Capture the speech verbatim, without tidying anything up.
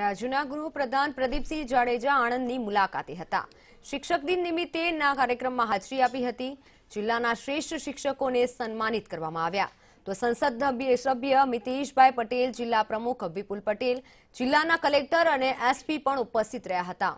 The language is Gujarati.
રાજ્યના ગૃહપ્રધાન પ્રદીપસિંહ જાડેજા આણંદની મુલાકાતે હતા। શિક્ષક દિન નિમિત્તે ના કાર્યક્રમમાં હાજરી આપી હતી। જિલ્લાના શ્રેષ્ઠ શિક્ષકોને સન્માનિત કરવામાં આવ્યા। તો સંસદ સભ્ય મિતેશભાઈ પટેલ, જિલ્લા પ્રમુખ વિપુલ પટેલ, જિલ્લાના કલેક્ટર અને એસપી પણ ઉપસ્થિત રહ્યા હતા।